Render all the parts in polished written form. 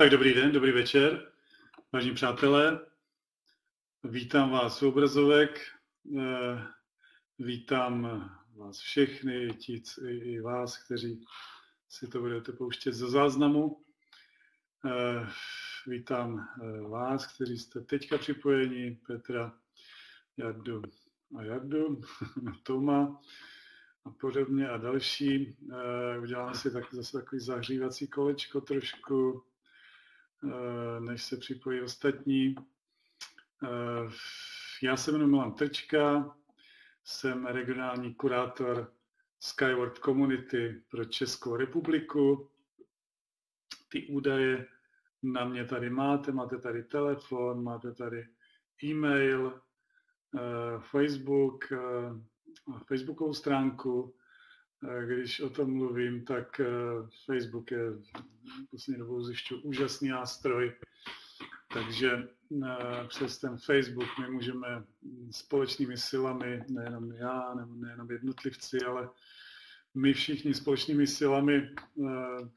Tak dobrý den, dobrý večer, vážení přátelé. Vítám vás u obrazovek, vítám vás všechny, i vás, kteří si to budete pouštět ze záznamu. Vítám vás, kteří jste teďka připojeni, Petra, Jardu, Toma a podobně a další. Udělám si zase takový zahřívací kolečko trošku, než se připojí ostatní. Já se jmenuji Milan Trčka, jsem regionální kurátor Sky World Community pro Českou republiku. Ty údaje na mě tady máte, máte tady telefon, máte tady e-mail, Facebook, Facebookovou stránku. Když o tom mluvím, tak Facebook je v poslední dobou zjišťuji úžasný nástroj, takže přes ten Facebook my můžeme společnými silami, nejenom já, nebo nejenom jednotlivci, ale my všichni společnými silami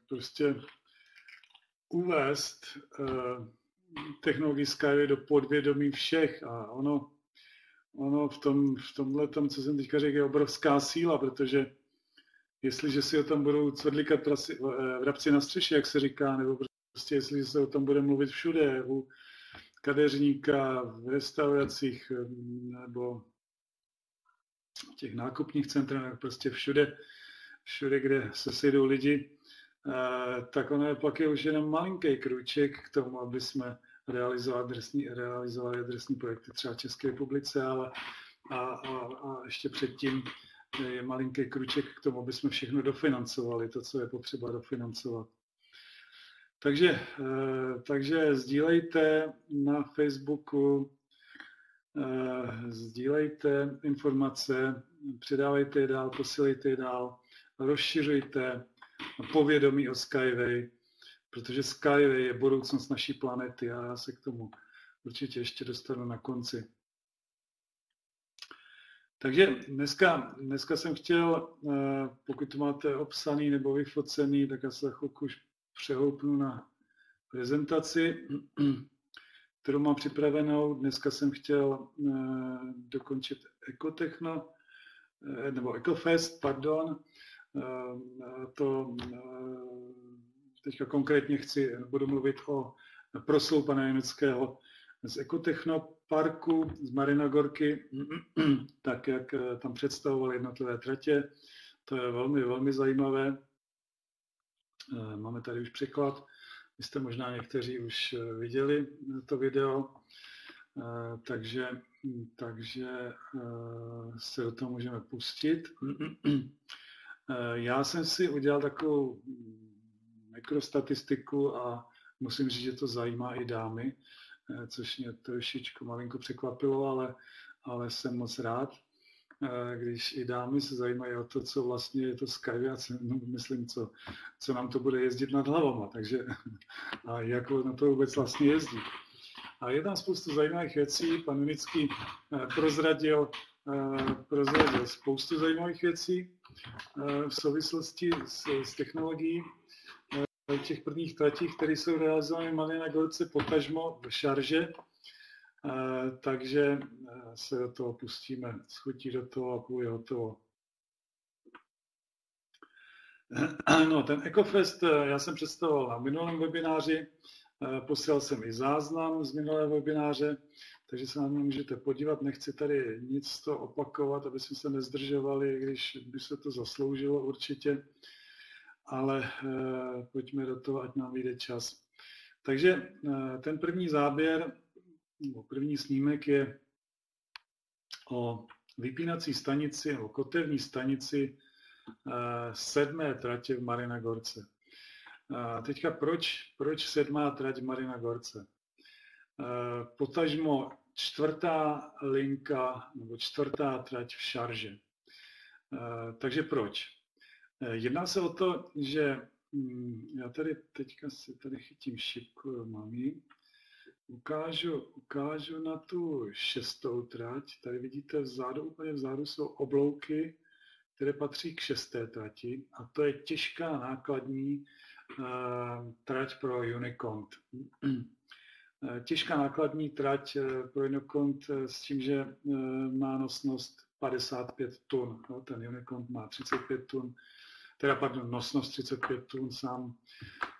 prostě uvést technologii SkyWay do podvědomí všech. A ono v tomhletom, co jsem teďka řekl, je obrovská síla, protože jestliže si o tom budou cvrlikat vrabci na střeše, jak se říká, nebo prostě jestli se o tom bude mluvit všude, u kadeřníka, v restauracích nebo v těch nákupních centrech, prostě všude, kde se sejdou lidi, tak ono je pak už jenom malinký krůček k tomu, aby jsme realizovali adresní projekty třeba v České republice, ale a ještě předtím je malinký kruček k tomu, aby jsme všechno dofinancovali, to, co je potřeba dofinancovat. Takže sdílejte na Facebooku, sdílejte informace, předávejte je dál, posílejte je dál, rozšiřujte povědomí o SkyWay, protože SkyWay je budoucnost naší planety a já se k tomu určitě ještě dostanu na konci. Takže dneska jsem chtěl, pokud to máte obsaný nebo vyfocený, tak já se chvilku už přehoupnu na prezentaci, kterou mám připravenou. Dneska jsem chtěl dokončit EcoTechno, nebo EcoFest, pardon. To teďka konkrétně budu mluvit o proslovu pana Junického z EcoTechno parku z Marina Gorky, tak jak tam představovali jednotlivé tratě. To je velmi, velmi zajímavé. Máme tady už překlad. Vy jste možná někteří už viděli to video, takže se do toho můžeme pustit. Já jsem si udělal takovou mikrostatistiku a musím říct, že to zajímá i dámy, což mě trošičku malinko překvapilo, ale jsem moc rád, když i dámy se zajímají o to, co vlastně je to SkyWay a myslím, co nám to bude jezdit nad hlavama, takže a jak na to vůbec vlastně jezdí. A je tam spoustu zajímavých věcí, pan Junický prozradil spoustu zajímavých věcí v souvislosti s technologií těch prvních tratí, které jsou realizovány v Marina Gorce, potažmo v Sharjah, takže se do toho pustíme, schutí do toho a půjde hotovo. No, ten EcoFest já jsem představoval na minulém webináři, posílal jsem i záznam z minulého webináře, takže se na mě můžete podívat, nechci tady nic to opakovat, aby jsme se nezdržovali, když by se to zasloužilo určitě. Ale pojďme do toho, ať nám vyjde čas. Takže ten první záběr, nebo první snímek je o vypínací stanici, nebo kotevní stanici 7. tratě v Marina Gorce. Teďka proč 7. trať v Marina Gorce? Potažmo 4. linka, nebo 4. trať v Sharjah. Takže proč? Jedná se o to, že já tady teďka si tady chytím šipku, mám ji. Ukážu na tu 6. trať. Tady vidíte vzadu, úplně vzadu jsou oblouky, které patří k 6. trati a to je těžká nákladní trať pro Unicont. Těžká nákladní trať pro Unicont s tím, že má nosnost 55 tun. No, ten Unicont má 35 tun, nosnost 35 tun, sám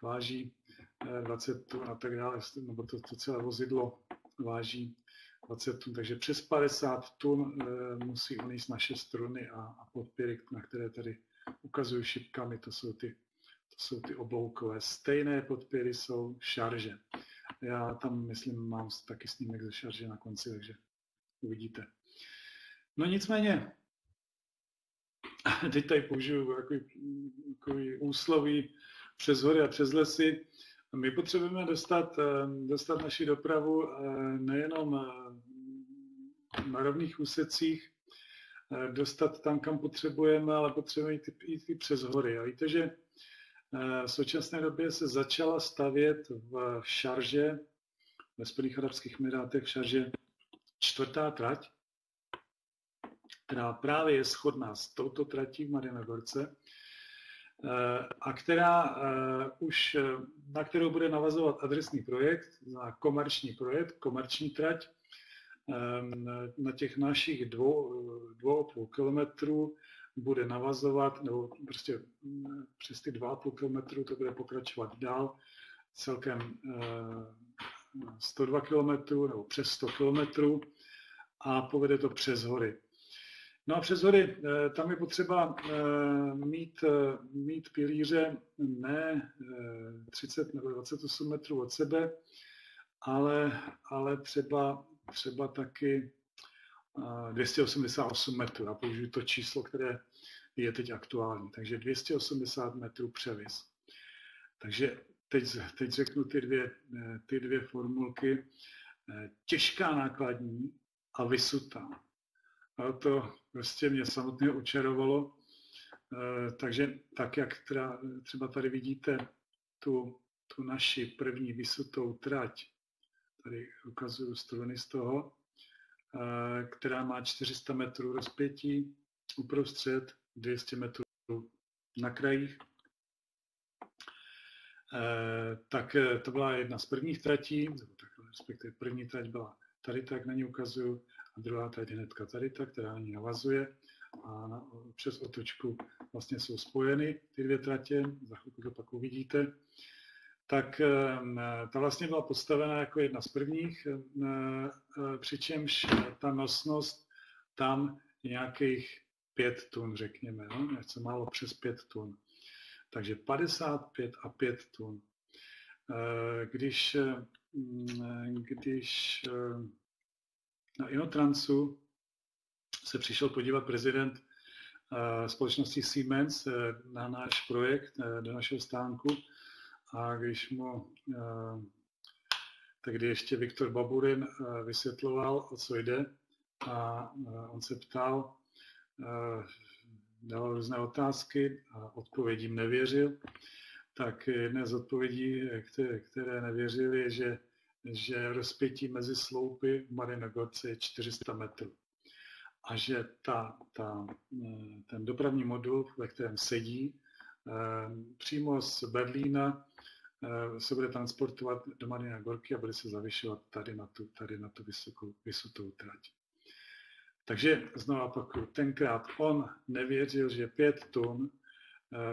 váží 20 tun a tak dále, nebo to celé vozidlo váží 20 tun, takže přes 50 tun musí on jíst naše struny a podpěry, na které tady ukazuju šipkami, to jsou ty obloukové. Stejné podpěry jsou Sharjah. Já tam, myslím, mám taky snímek ze Sharjah na konci, takže uvidíte. No nicméně, teď tady použiju takový úsloví přes hory a přes lesy. My potřebujeme dostat naši dopravu nejenom na rovných úsecích, dostat tam, kam potřebujeme, ale potřebujeme jít i přes hory. A víte, že v současné době se začala stavět v Sharjah, ve Spojených arabských emirátech v Sharjah, čtvrtá trať, která právě je shodná s touto tratí v Mariné Gorce, a na kterou bude navazovat adresný projekt, komerční trať na těch našich 2,5 kilometrů bude navazovat, nebo prostě přes ty 2,5 kilometrů to bude pokračovat dál, celkem 102 kilometrů nebo přes 100 kilometrů a povede to přes hory. No a přes hory, tam je potřeba mít pilíře ne 30 nebo 28 metrů od sebe, ale třeba taky 288 metrů. Já použiju to číslo, které je teď aktuální. Takže 280 metrů převis. Takže teď řeknu ty dvě formulky. Těžká nákladní a vysutá. Ale to prostě mě samotně očarovalo. Takže tak, jak třeba tady vidíte tu naši první vysutou trať, tady ukazuju struny z toho, která má 400 metrů rozpětí, uprostřed 200 metrů na krajích. Tak to byla jedna z prvních tratí, respektive první trať byla tady, tak na ní ukazuju, a druhá trať hnedka tady, tak, která na ní navazuje a přes otočku vlastně jsou spojeny ty dvě tratě, za chvilku to pak uvidíte. Tak ta vlastně byla postavena jako jedna z prvních, přičemž ta nosnost tam je nějakých 5 tun, řekněme, no? Něco málo přes 5 tun. Takže 55 a 5 tun. Když na InnoTransu se přišel podívat prezident společnosti Siemens na náš projekt, do našeho stánku, a když mu tehdy ještě Viktor Baburin vysvětloval, o co jde, a on se ptal, dal různé otázky a odpovědím nevěřil, tak jedna z odpovědí, které nevěřili, je, že rozpětí mezi sloupy v Mariné Gorce je 400 metrů a že ten dopravní modul, ve kterém sedí, přímo z Berlína se bude transportovat do Marina Gorky a bude se zavyšovat tady na tu vysutou trať. Takže znovu opakuju, tenkrát on nevěřil, že 5 tun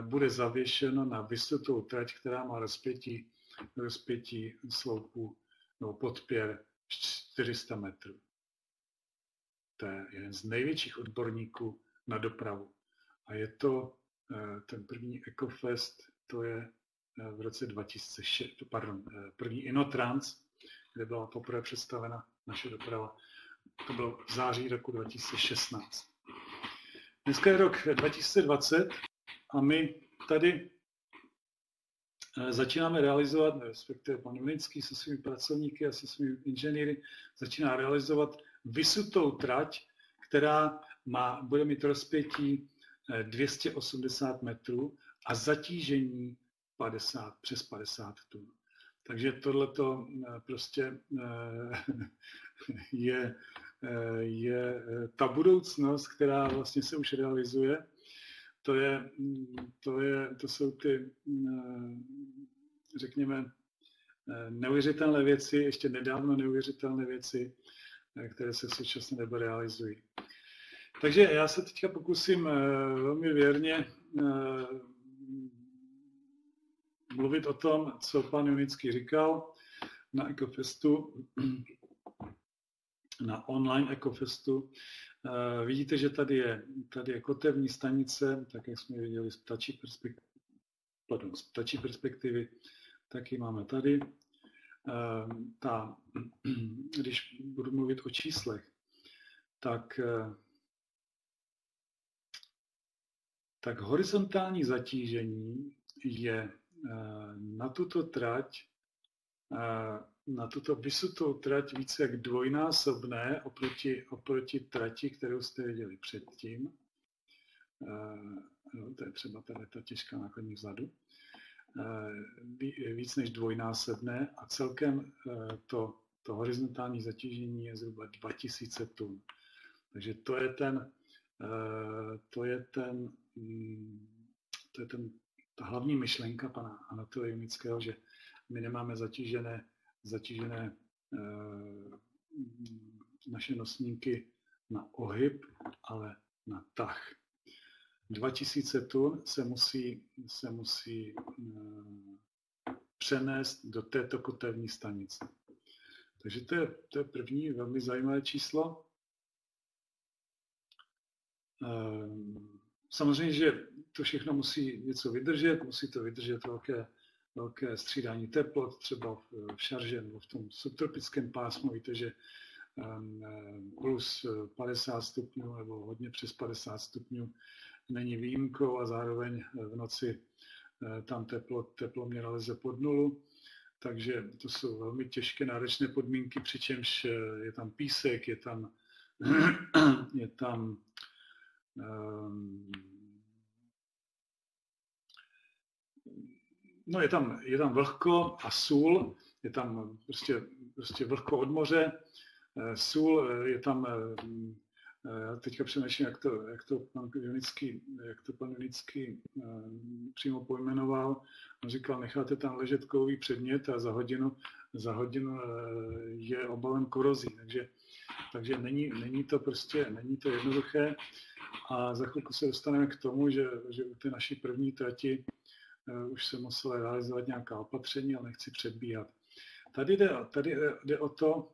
bude zavěšeno na vysutou trať, která má rozpětí sloupu nebo podpěr 400 metrů. To je jeden z největších odborníků na dopravu. A je to ten první EcoFest, to je v roce 2006, pardon, první InnoTrans, kde byla poprvé představena naše doprava. To bylo v září roku 2016. Dneska je rok 2020 a my tady začínáme realizovat, respektive pan Junický se svými pracovníky a se svými inženýry začíná realizovat vysutou trať, která bude mít rozpětí 280 metrů a zatížení přes 50 tun. Takže tohleto prostě je ta budoucnost, která vlastně se už realizuje. To jsou ty, řekněme, neuvěřitelné věci, ještě nedávno neuvěřitelné věci, které se v současné době realizují. Takže já se teďka pokusím velmi věrně mluvit o tom, co pan Junický říkal na EcoFestu, na online EcoFestu. Vidíte, že tady je kotevní stanice, tak jak jsme viděli z ptačí perspektivy, taky máme tady. Když budu mluvit o číslech, tak horizontální zatížení je na tuto vysutou trať více jak dvojnásobné oproti trati, kterou jste viděli předtím. To je třeba tady ta těžká nákladní vzadu. Víc než dvojnásobné a celkem to horizontální zatížení je zhruba 2000 tun. Takže ta hlavní myšlenka pana Anatola Junického, že my nemáme zatížené naše nosníky na ohyb, ale na tah. 2000 tun se musí přenést do této kotevní stanice. Takže to je první velmi zajímavé číslo. Samozřejmě, že to všechno musí něco vydržet, musí to vydržet velké střídání teplot, třeba v Sharjah nebo v tom subtropickém pásmu. Víte, že plus 50 stupňů nebo hodně přes 50 stupňů není výjimkou a zároveň v noci tam teploměr leze pod nulu. Takže to jsou velmi těžké, náročné podmínky, přičemž je tam písek, je tam vlhko a sůl, je tam prostě vlhko od moře, sůl, je tam, já teďka přemýšlím, jak to pan Junický přímo pojmenoval. On říkal, necháte tam ležet kovový předmět a za hodinu je obalen korozí, takže není to jednoduché. A za chvilku se dostaneme k tomu, že u té naší první trati už se musela realizovat nějaká opatření, ale nechci předbíhat. Tady jde o to,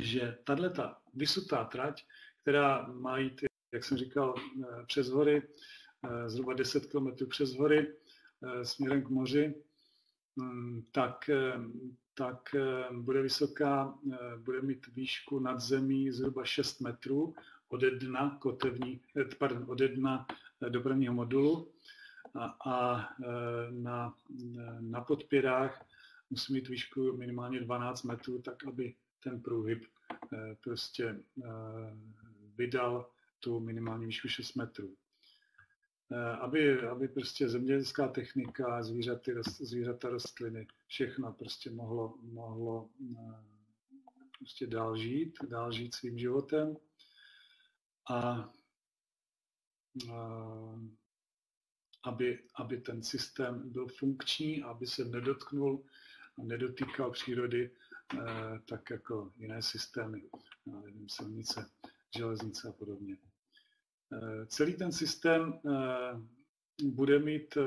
že tato vysutá trať, která má jít, jak jsem říkal, přes hory, zhruba 10 km přes hory směrem k moři, tak bude vysoká, bude mít výšku nad zemí zhruba 6 metrů ode dna dopravního modulu a na podpěrách musí mít výšku minimálně 12 metrů, tak aby ten průhyb prostě vydal tu minimální výšku 6 metrů. Aby prostě zemědělská technika, zvířata, rostliny, všechno prostě mohlo prostě dál žít svým životem. Aby ten systém byl funkční, aby se nedotýkal přírody, tak jako jiné systémy, silnice, železnice a podobně. Celý ten systém bude mít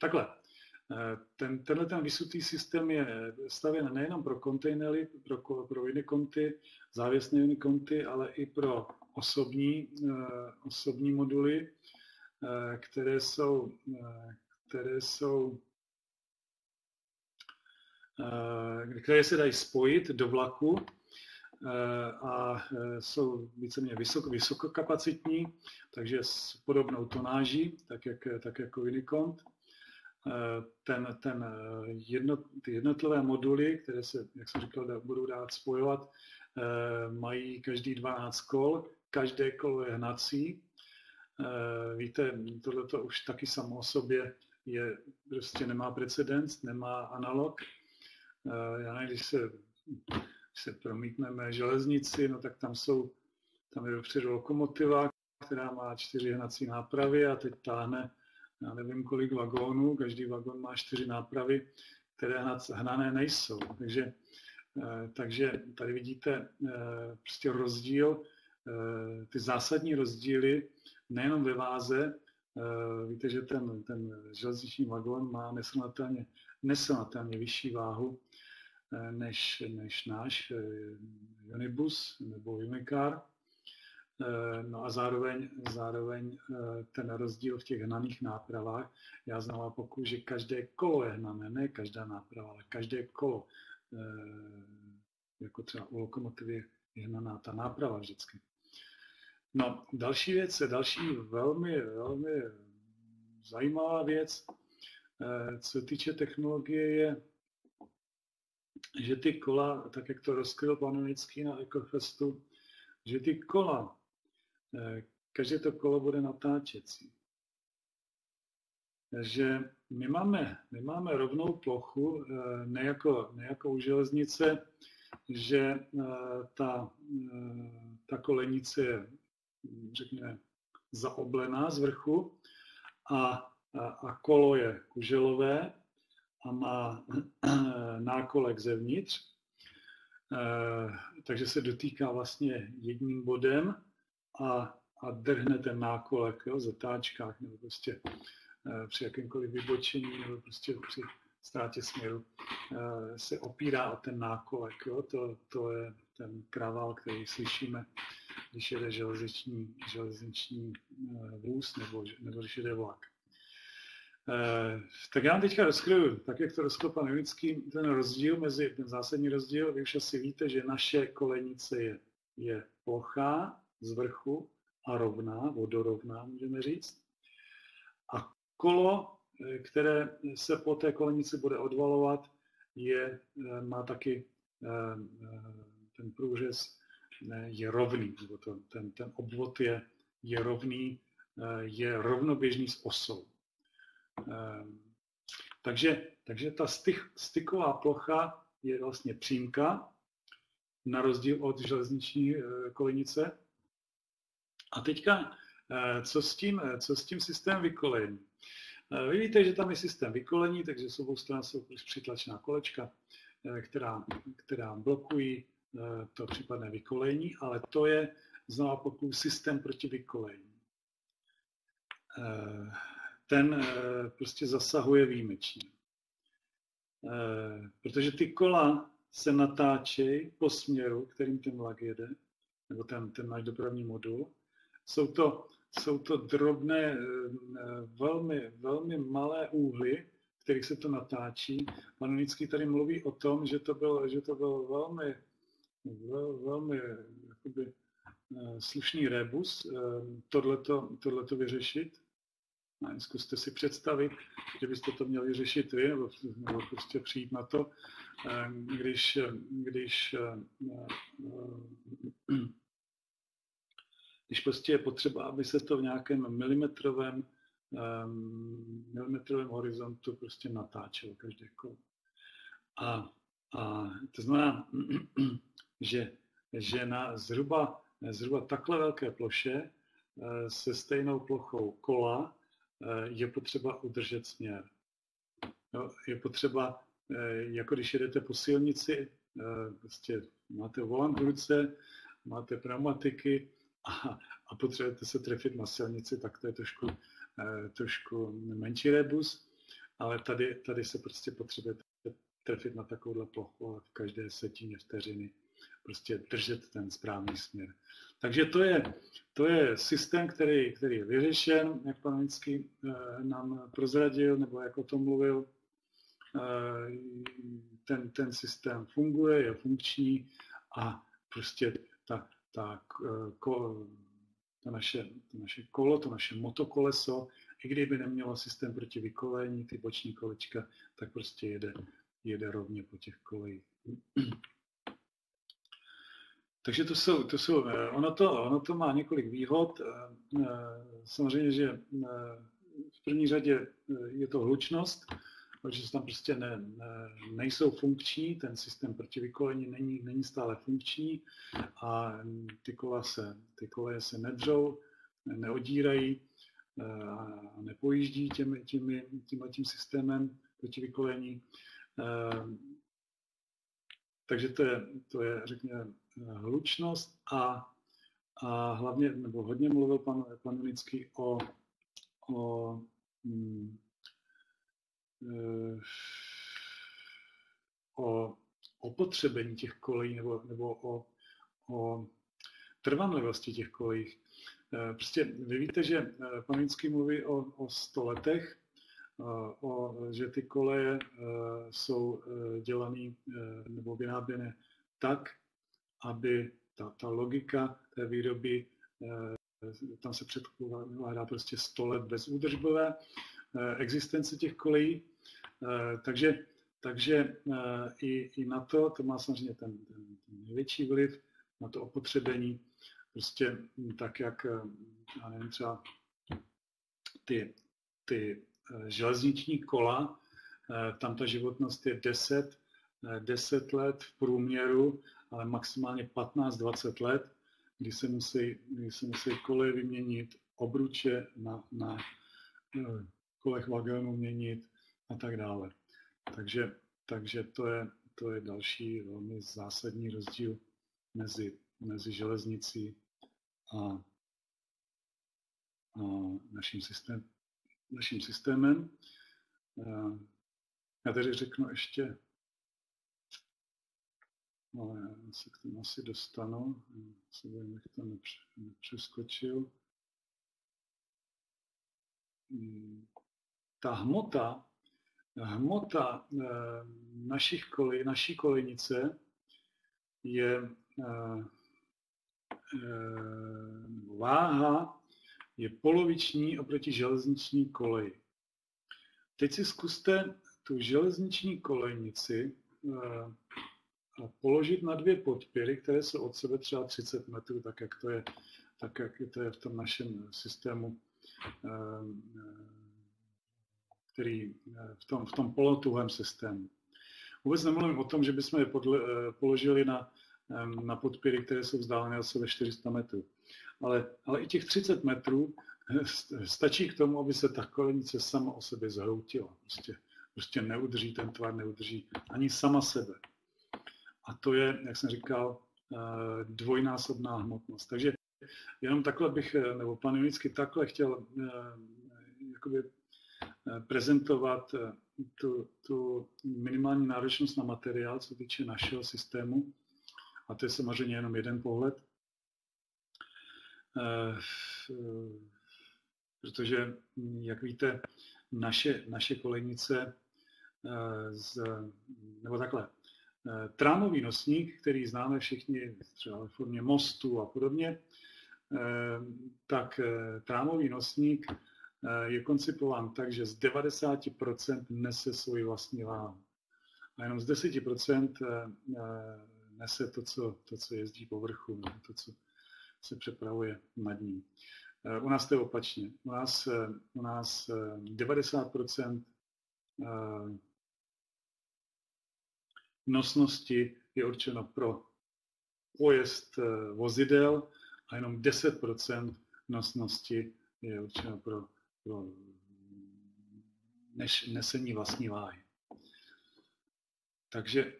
takhle. Tenhle vysutý systém je stavěn nejenom pro kontejnery, pro Uniconty, závěsné Uniconty, ale i pro osobní moduly, které se dají spojit do vlaku a jsou víceméně vysokokapacitní, takže s podobnou tonáží, tak jako Unicont. Ty jednotlivé moduly, které se, jak jsem říkal, budou dát spojovat, mají každý 12 kol, každé kolo je hnací. Víte, tohleto už taky samo o sobě prostě nemá precedens, nemá analog. Když se promítneme železnici, no tak tam je vpředu lokomotiva, která má 4 hnací nápravy a teď táhne, já nevím kolik vagónů, každý vagón má 4 nápravy, které hnané nejsou. Takže tady vidíte prostě rozdíl, ty zásadní rozdíly nejenom ve váze. Víte, že ten železniční vagón má nesrovnatelně vyšší váhu než náš Unibus nebo Unicar. No a zároveň ten rozdíl v těch hnaných nápravách. Já znala pokud, že každé kolo je hnané, ne každá náprava, ale každé kolo, jako třeba u lokomotivy je hnaná ta náprava vždycky. No, další věc, velmi zajímavá věc, co se týče technologie, je, že ty kola, tak jak to rozkryl pan Junický na EcoFestu, že ty kola, každé to kolo bude natáčecí. Takže my máme rovnou plochu, nejako u železnice, že ta kolenice je, řekněme, zaoblená z vrchu a kolo je kuželové a má nákolek zevnitř, takže se dotýká vlastně jedním bodem a drhne ten nákolek, jo, v zatáčkách nebo prostě při jakémkoliv vybočení nebo prostě při ztrátě směru se opírá o ten nákolek. Jo? To je ten kravál, který slyšíme, když jede železniční vůz nebo když jede vlak. Tak já vám teďka rozkryju, tak jak to rozkryl pan Junický, ten zásadní rozdíl. Vy už asi víte, že naše kolenice je plochá z vrchu a rovná, vodorovná, můžeme říct. A kolo, které se po té kolenici bude odvalovat, má taky ten průřez je rovný, nebo ten obvod je rovný, je rovnoběžný s osou. Takže ta styková plocha je vlastně přímka, na rozdíl od železniční kolenice. A teďka, co s tím systémem vykolení? Vy víte, že tam je systém vykolení, takže z obou stran jsou přitlačená kolečka, která blokují to případné vykolení, ale to je znovu pokud systém proti vykolení. Ten prostě zasahuje výjimečně. Protože ty kola se natáčejí po směru, kterým ten vlak jede, nebo ten náš dopravní modul. Jsou to drobné, velmi malé úhly, v kterých se to natáčí. Pan Junický tady mluví o tom, že to byl velmi jakoby slušný rebus tohleto vyřešit. Zkuste si představit, že byste to měli řešit vy, nebo prostě přijít na to, když prostě je potřeba, aby se to v nějakém milimetrovém horizontu prostě natáčelo každé kolo. A to znamená, že na zhruba takhle velké ploše se stejnou plochou kola je potřeba udržet směr. Je potřeba, jako když jedete po silnici, prostě máte volant v ruce, máte pneumatiky a potřebujete se trefit na silnici, tak to je trošku menší rebus, ale tady se prostě potřebujete trefit na takovouhle plochu a v každé setině vteřiny prostě držet ten správný směr. Takže to je systém, který je vyřešen, jak pan Junický nám prozradil, nebo jak o tom mluvil. Ten systém funguje, je funkční a prostě to naše motokoleso, i kdyby nemělo systém proti vykolení, ty boční kolečka, tak prostě jede rovně po těch kolejích. Takže ono to má několik výhod. Samozřejmě, že v první řadě je to hlučnost, protože tam prostě nejsou funkční, ten systém proti vykolení není stále funkční a ty koleje se nedřou, neodírají a nepojíždí tím systémem protivykolení. Takže to je řekněme, hlučnost a hlavně, nebo hodně mluvil pan Junický o opotřebení těch kolejí nebo o trvanlivosti těch kolejích. Prostě vy víte, že pan Junický mluví o 100 letech, že ty koleje jsou dělané nebo vyráběné tak, aby ta logika té výroby, tam se předpokládá prostě 100 let bezúdržbové existence těch kolejí. Takže i na to má samozřejmě ten největší vliv, na to opotřebení, prostě tak, jak já nevím, třeba ty železniční kola, tam ta životnost je 10 let v průměru, ale maximálně 15-20 let, kdy se musí koleje vyměnit, obruče na kolech vagónů měnit a tak dále. Takže to je další velmi zásadní rozdíl mezi železnicí a naším systémem. Já tady řeknu ještě, ale já se k tomu asi dostanu, se bojím, jak to nepřeskočil. Ta hmota naší kolejnice je, váha je poloviční oproti železniční koleji. Teď si zkuste tu železniční kolejnici položit na dvě podpěry, které jsou od sebe třeba 30 metrů, tak jak to je v tom našem systému, který v tom polotuhém systému. Vůbec nemluvím o tom, že bychom je položili na podpěry, které jsou vzdálené od sebe 400 metrů. Ale i těch 30 metrů stačí k tomu, aby se ta kolejnice sama o sebe zhroutila. Prostě neudrží ten tvar, neudrží ani sama sebe. A to je, jak jsem říkal, dvojnásobná hmotnost. Takže jenom takhle bych, nebo pan Junický takhle chtěl jakoby prezentovat tu minimální náročnost na materiál, co týče našeho systému. A to je samozřejmě jenom jeden pohled. Protože, jak víte, naše kolejnice nebo takhle, trámový nosník, který známe všichni třeba ve formě mostu a podobně, tak trámový nosník je koncipován tak, že z 90% nese svoji vlastní váhu. A jenom z 10% nese to, co jezdí po vrchu, to, co se přepravuje nad ním. U nás to je opačně. U nás 90% nosnosti je určeno pro pojezd vozidel a jenom 10% nosnosti je určeno pro nesení vlastní váhy. Takže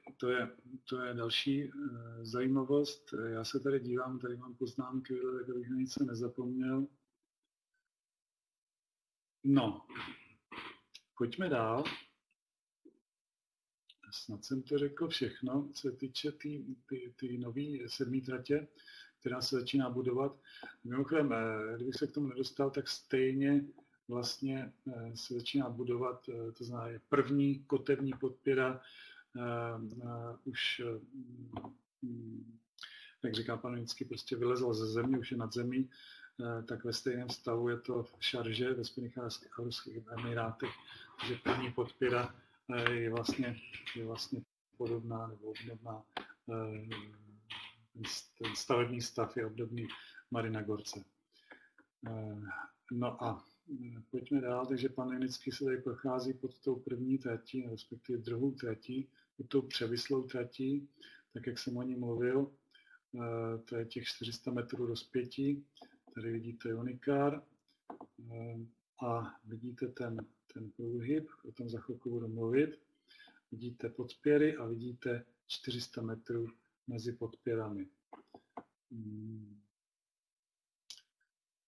to je další zajímavost. Já se tady dívám, tady mám poznámky, tak abych na nic nezapomněl. No, pojďme dál. Snad jsem to řekl všechno, co se týče ty nové 7. tratě, která se začíná budovat. Mimochodem, kdybych se k tomu nedostal, tak stejně vlastně se začíná budovat, to znamená první kotevní podpěra, už, jak říká pan Junický, prostě vylezl ze země, už je nad zemí, tak ve stejném stavu je to v Sharjah ve Spojených arabských emirátech, takže první podpěra je vlastně podobná nebo obdobná, ten stavební stav je obdobný Marina Gorce. No a pojďme dál, takže pan Junický se tady prochází pod tou první tratí, respektive druhou tratí, pod tou převislou tratí, tak jak jsem o ní mluvil, to je těch 400 metrů rozpětí, Tady vidíte Unicar a vidíte ten průhyb, o tom za chvilku budu mluvit. Vidíte podpěry a vidíte 400 metrů mezi podpěrami.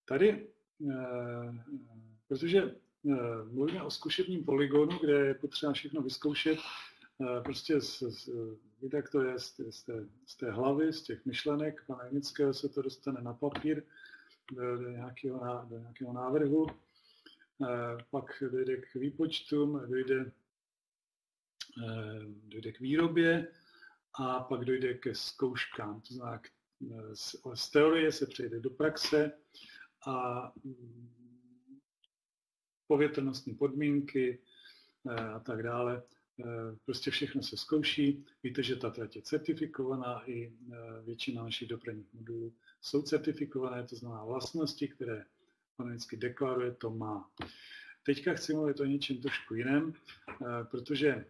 Tady, protože mluvíme o zkušebním polygonu, kde je potřeba všechno vyzkoušet, prostě víte, jak to je z té hlavy, z těch myšlenek pana Junického se to dostane na papír do nějakého návrhu, pak dojde k výpočtům, dojde k výrobě a pak dojde ke zkouškám. To znamená, z teorie se přejde do praxe a povětrnostní podmínky a tak dále. Prostě všechno se zkouší. Víte, že ta trať je certifikovaná, i většina našich dopravních modulů jsou certifikované, to znamená vlastnosti, které panovicky deklaruje, to má. Teďka chci mluvit o něčem trošku jiném, protože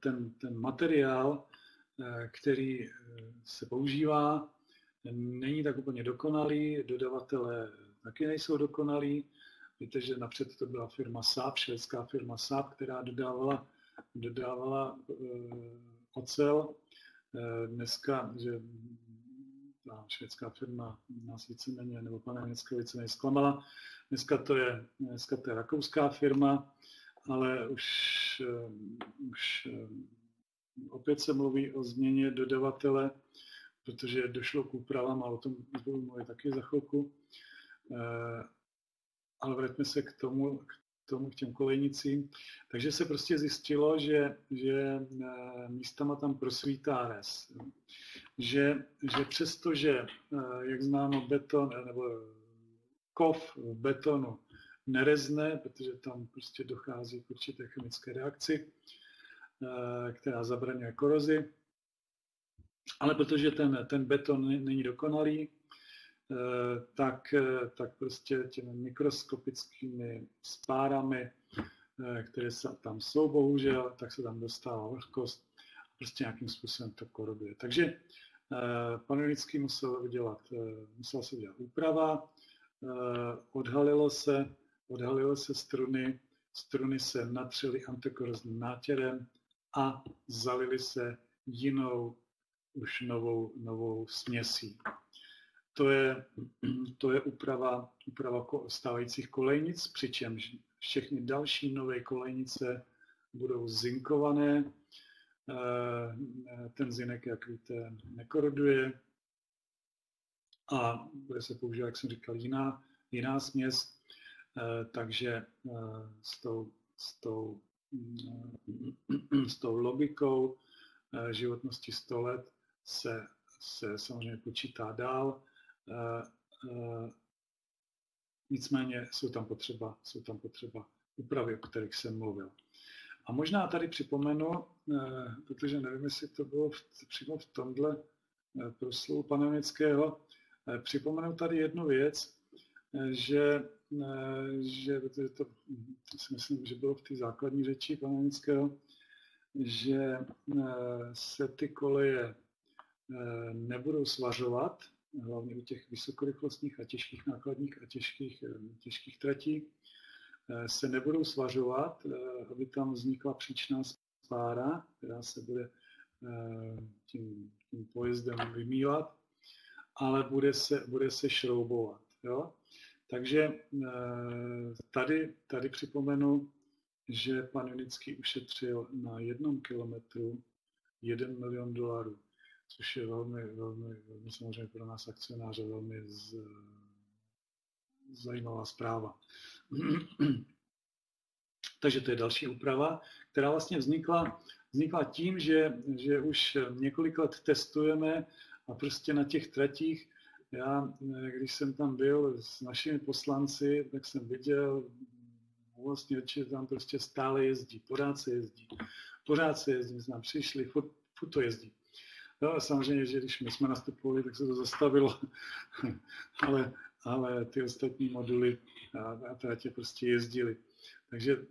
ten materiál, který se používá, není tak úplně dokonalý, dodavatelé taky nejsou dokonalí. Víte, že napřed to byla firma SAP, švédská firma SAP, která dodávala ocel. Dneska, že ta švédská firma nás víceméně, nebo pana Junického víceméně zklamala. Dneska to je rakouská firma, ale už opět se mluví o změně dodavatele, protože došlo k úpravám, ale o tom budu mluvit taky za chvilku. Ale vrátíme se k těm kolejnicím. Takže se prostě zjistilo, že místama tam prosvítá rez. Že přesto, že, jak známo, beton nebo kov v betonu nerezne, protože tam prostě dochází k určité chemické reakci, která zabraňuje korozi, ale protože ten beton není dokonalý, tak prostě těmi mikroskopickými spárami, které tam jsou bohužel, tak se tam dostává vlhkost a prostě nějakým způsobem to koroduje. Takže pan Junický musela se udělat úprava, odhalily se struny se natřely antikorozním nátěrem a zalily se jinou, už novou směsí. To je úprava stávajících kolejnic, přičemž všechny další nové kolejnice budou zinkované. Ten zinek, jak víte, nekoroduje a bude se používat, jak jsem říkal, jiná směs, takže s tou logikou životnosti 100 let se samozřejmě počítá dál. Nicméně jsou tam potřeba úpravy, o kterých jsem mluvil. A možná tady připomenu, protože nevím, jestli to bylo přímo v tomhle proslovu pana Junického, připomenu tady jednu věc, že to si myslím, že bylo v té základní řeči pana Junického, že se ty koleje nebudou svařovat, hlavně u těch vysokorychlostních a těžkých nákladních a těžkých tratí, se nebudou svařovat, aby tam vznikla příčná spára, která se bude tím pojezdem vymývat, ale bude se šroubovat. Jo? Takže tady připomenu, že pan Junický ušetřil na 1 kilometru $1 milion. Což je velmi samozřejmě pro nás akcionáře velmi zajímavá zpráva. Takže to je další úprava, která vlastně vznikla tím, že už několik let testujeme a prostě na těch tratích, já když jsem tam byl s našimi poslanci, tak jsem viděl, vlastně, že tam prostě stále jezdí, pořád se jezdí, my jsme přišli, furt to jezdí. No, samozřejmě, že když my jsme nastupovali, tak se to zastavilo, ale ty ostatní moduly a tratě prostě jezdily. Takže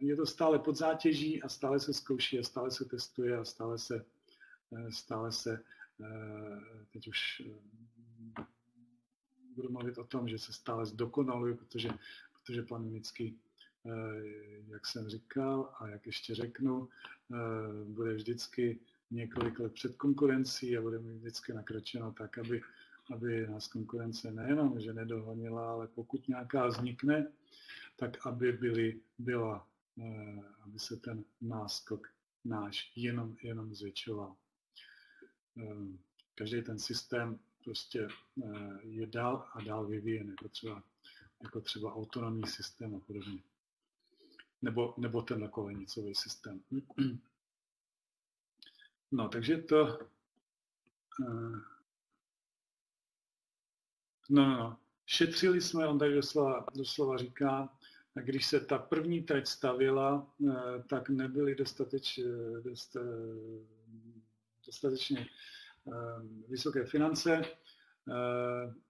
je to stále pod zátěží a stále se zkouší a stále se testuje a stále se teď už budu mluvit o tom, že se stále zdokonaluju, protože pandemický, jak jsem říkal a jak ještě řeknu, bude vždycky několik let před konkurencí a bude mi vždycky nakračeno tak, aby nás konkurence nejenom, že nedohonila, ale pokud nějaká vznikne, tak aby se ten náskok náš jenom zvětšoval. Každý ten systém prostě je dál a dál vyvíjen, jako třeba autonomní systém a podobně. Nebo tenhle kolenicový systém. No, takže to... No. Šetřili jsme, on tady doslova říká, když se ta první trať stavěla, tak nebyly dostatečně vysoké finance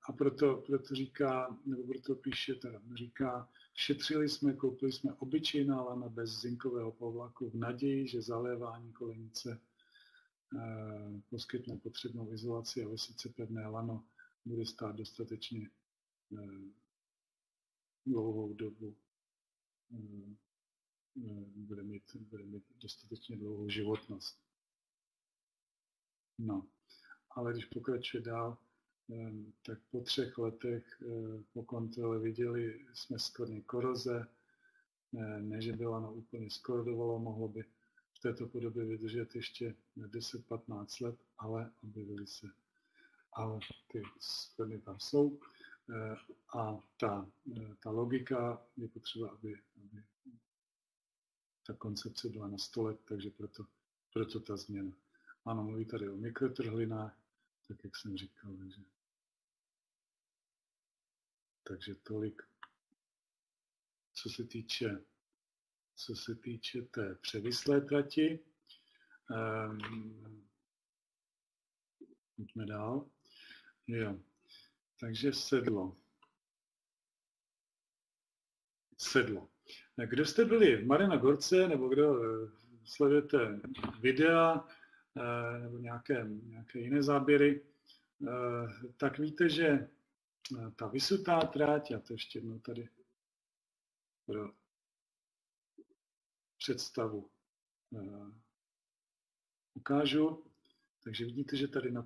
a proto říká, nebo proto píše, říká, šetřili jsme, koupili jsme obyčejná lana bez zinkového povlaku v naději, že zalévání kolejnice poskytne potřebnou izolaci a vysoce pevné lano bude stát dostatečně dlouhou dobu, bude mít dostatečně dlouhou životnost. No, ale když pokračuje dál, tak po 3 letech po kontrole viděli jsme skvrny koroze, ne, že by lano úplně skorodovalo, mohlo by v této podobě vydržet ještě 10-15 let, ale objevily se. Ale ty skvrny tam jsou a ta logika je potřeba, aby ta koncepce byla na 100 let, takže proto ta změna. Ano, mluví tady o mikrotrhlinách, tak jak jsem říkal. Takže tolik, co se týče té převislé trati. Pojďme dál. Jo. Takže sedlo. Sedlo. Kdo jste byli v Marina Gorce, nebo kdo sledujete videa, nebo nějaké jiné záběry, tak víte, že ta vysutá tráť, já to ještě jednou tady pro představu ukážu, takže vidíte, že tady na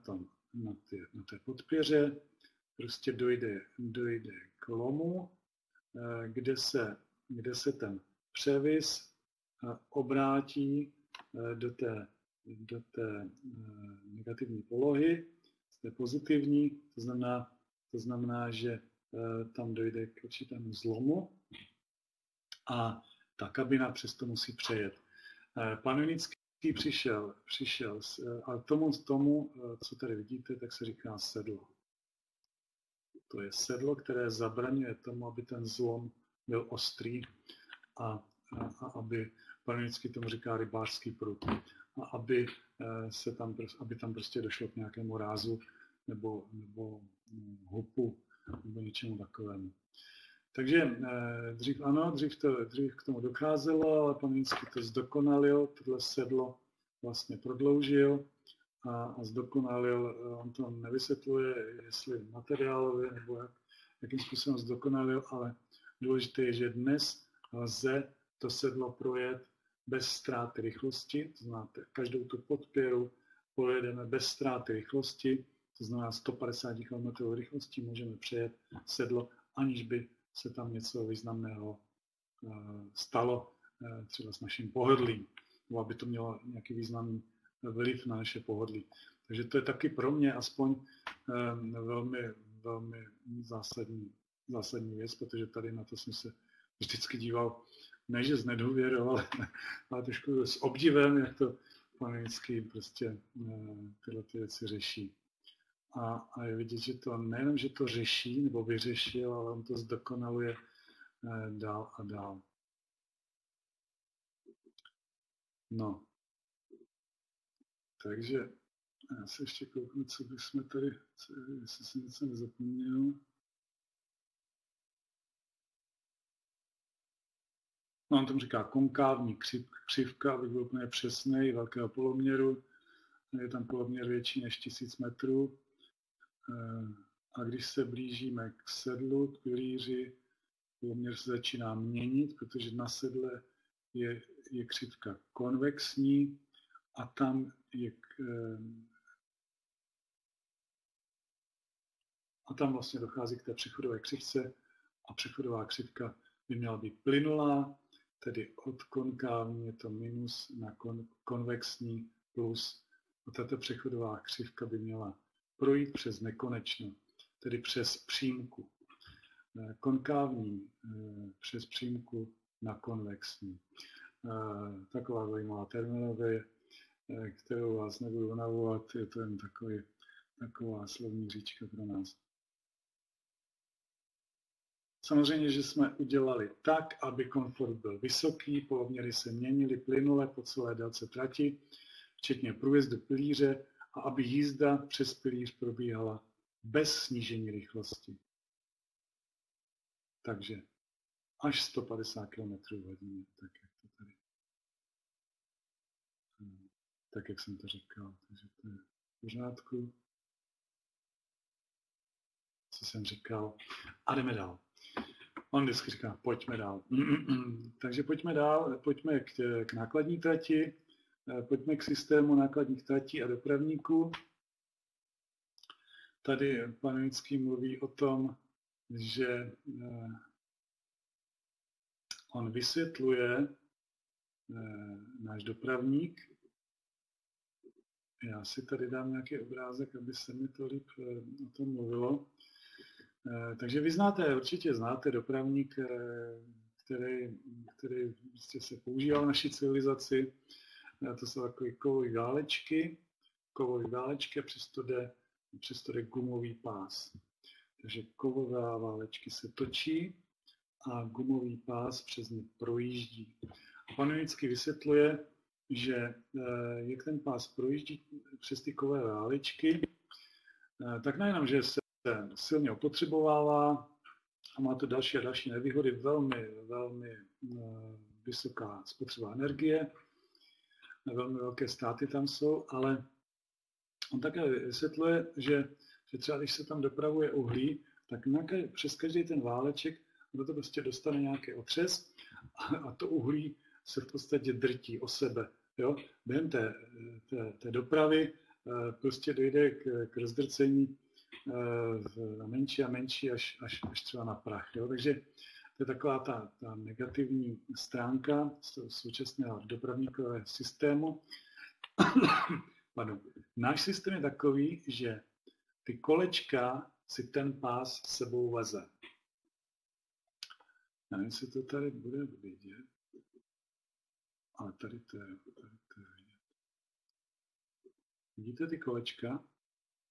té podpěře prostě dojde k lomu, kde se ten převis obrátí do té negativní polohy, z té pozitivní, to znamená, že tam dojde k určitému zlomu a ta kabina přesto musí přejet. Pan Junický přišel a tomu, co tady vidíte, tak se říká sedlo. To je sedlo, které zabraňuje tomu, aby ten zlom byl ostrý a aby, pan Junický tomu říká rybářský prut. A aby tam prostě došlo k nějakému rázu nebo hupu nebo něčemu takovému. Takže dřív k tomu docházelo, ale pan Junický to zdokonalil, tohle sedlo vlastně prodloužil a zdokonalil, on to nevysvětluje, jestli materiálově nebo jakým způsobem zdokonalil, ale důležité je, že dnes lze to sedlo projet bez ztráty rychlosti, to znamená, každou tu podpěru pojedeme bez ztráty rychlosti, to znamená 150 km rychlostí můžeme přejet sedlo, aniž by se tam něco významného stalo, třeba s naším pohodlím, nebo aby to mělo nějaký významný vliv na naše pohodlí. Takže to je taky pro mě aspoň velmi zásadní věc, protože tady na to jsem se vždycky díval, ne, že s nedůvěrou, ale trošku s obdivem, jak to pan Junický prostě tyhle ty věci řeší. A je vidět, že to nejenom, že to řeší nebo vyřešil, ale on to zdokonaluje dál a dál. No. Takže já se ještě kouknu, co bychom tady, jestli jsem něco nezapomněl. No, on tomu říká konkávní křivka, aby byl úplně přesnej, velkého poloměru. Je tam poloměr větší než 1000 metrů. A když se blížíme k sedlu, k pilíři, poměr se začíná měnit, protože na sedle je křivka konvexní a tam je a tam vlastně dochází k té přechodové křivce a přechodová křivka by měla být plynulá, tedy od konkávní je to minus na konvexní plus. A tato přechodová křivka by měla projít přes nekonečno, tedy přes přímku. Konkávní přes přímku na konvexní. Taková zajímavá terminologie, kterou vás nebudu unavovat, je to jen taková slovní říčka pro nás. Samozřejmě, že jsme udělali tak, aby komfort byl vysoký, poměry se měnily plynule po celé délce trati, včetně průjezdu pilíře, a aby jízda přes pilíř probíhala bez snížení rychlosti. Takže až 150 km/h, tak jak jsem to říkal. Takže to je v pořádku. Co jsem říkal. A jdeme dál. On vždycky říká, pojďme dál. Takže pojďme dál, pojďme k nákladní trati, pojďme k systému nákladních tratí a dopravníků. Tady pan Junický mluví o tom, že on vysvětluje, náš dopravník. Já si tady dám nějaký obrázek, aby se mi to líp o tom mluvilo. Takže vy znáte, určitě znáte dopravník, který se používal v naší civilizaci. To jsou takové kovové válečky a přesto jde gumový pás. Takže kovové válečky se točí a gumový pás přes ně projíždí. Pan Junický vysvětluje, že jak ten pás projíždí přes ty kovové válečky, tak nejenom, že se silně opotřebovává a má to další a další nevýhody, velmi vysoká spotřeba energie, velmi velké ztráty tam jsou, ale on také vysvětluje, že třeba když se tam dopravuje uhlí, tak přes každý ten váleček to prostě dostane nějaký otřes a to uhlí se v podstatě drtí o sebe. Jo? Během té dopravy prostě dojde k rozdrcení na menší a menší až třeba na prach. Jo? Takže to je taková ta negativní stránka současného dopravníkového systému. Náš systém je takový, že ty kolečka si ten pás s sebou veze. Já nevím, jestli to tady bude vidět, ale tady to je vidět. Vidíte ty kolečka?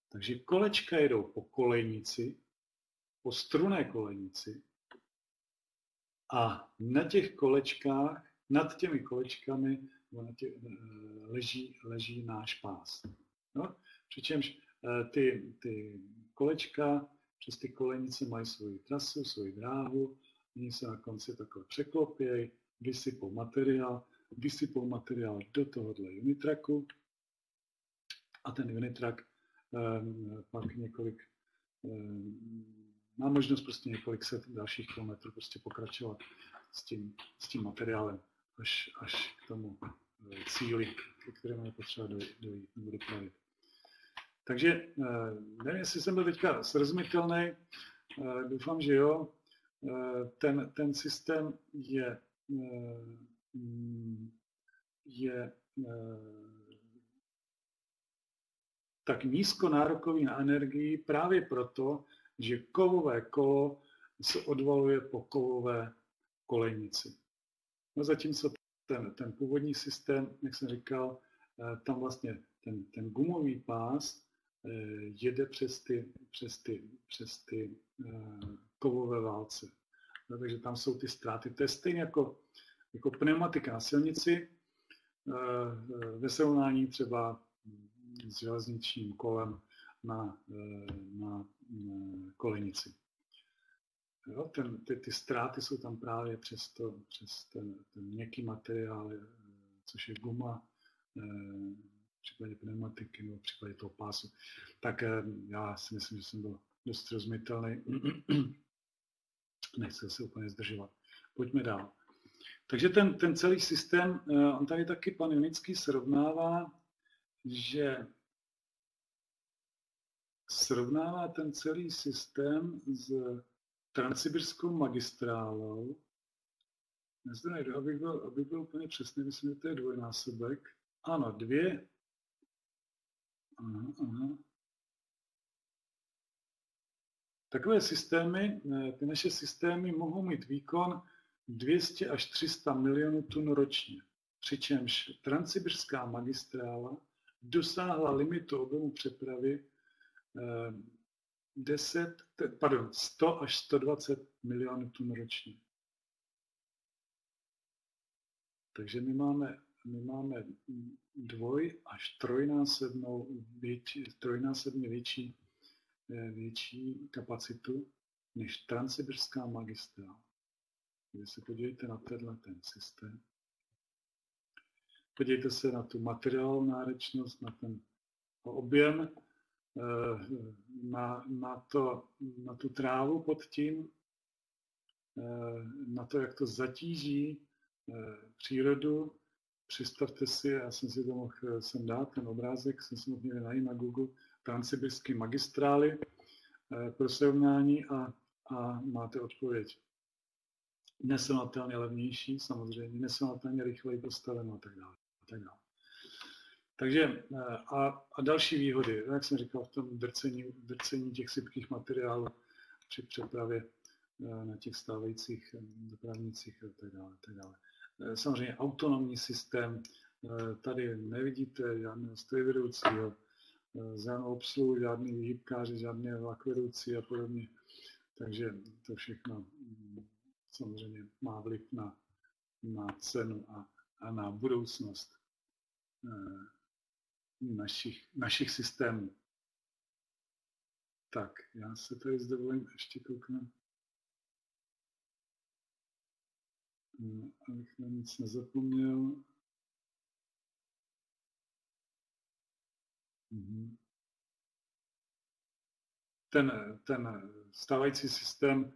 Takže kolečka jedou po kolejnici, po strunné kolejnici a na těch kolečkách, nad těmi kolečkami leží náš pás. No? Přičemž ty kolečka přes ty kolejnice mají svoji trasu, svoji dráhu, oni se na konci takhle překlopějí, vysypou materiál do tohohle Unitraku a ten Unitrak pak má možnost prostě několik set dalších kilometrů prostě pokračovat s tím materiálem až k tomu cíli, k kterému je potřeba dojít nebo dopravit. Takže nevím, jestli jsem byl teďka srozumitelný, doufám, že jo. Ten systém je tak nízkonárokový na energii právě proto, že kovové kolo se odvaluje po kovové kolejnici. No zatímco ten původní systém, jak jsem říkal, tam vlastně ten gumový pás jede přes ty kovové válce. Takže tam jsou ty ztráty. To je stejně jako pneumatika na silnici ve srovnání třeba s železničním kolem na kolejnici. Jo, ty ztráty jsou tam právě přes ten měkký materiál, což je guma, případě pneumatiky nebo v případě toho pásu. Tak já si myslím, že jsem byl dost rozumitelný. Nechci se úplně zdržovat. Pojďme dál. Takže ten celý systém, on tady taky pan Junický srovnává ten celý systém s transsibirskou magistrálou. Nezdravím, abych byl úplně přesný, myslím, že to je dvojnásobek. Ano, dvě. Aha. Takové systémy, ty naše systémy mohou mít výkon 200 až 300 milionů tun ročně. Přičemž transsibirská magistrála dosáhla limitu objemu přepravy 100 až 120 milionů tun ročně. Takže my máme dvoj až trojnásobně větší kapacitu než transsibirská magistrála. Když se podívejte na ten systém, podívejte se na tu materiálovou náročnost, na ten objem, na tu trávu pod tím, na to, jak to zatíží přírodu. Představte si, já jsem si to mohl sem dát, ten obrázek, jsem si mohl někde najít na Google, transsibirské magistrály pro srovnání a máte odpověď. Nesrovnatelně levnější, samozřejmě, nesrovnatelně rychleji postaveno a tak dále. Takže a další výhody, jak jsem říkal, v tom drcení těch sypkých materiálů při přepravě na těch stávajících dopravnicích a tak dále. Samozřejmě autonomní systém, tady nevidíte žádného strojvedoucího, žádnou obsluhu, žádný výhybkáři, žádné vlakvedoucí a podobně. Takže to všechno samozřejmě má vliv na cenu a na budoucnost našich systémů. Tak, já se tady s dovolením ještě kouknu, abych na nic nezapomněl. Ten stávající systém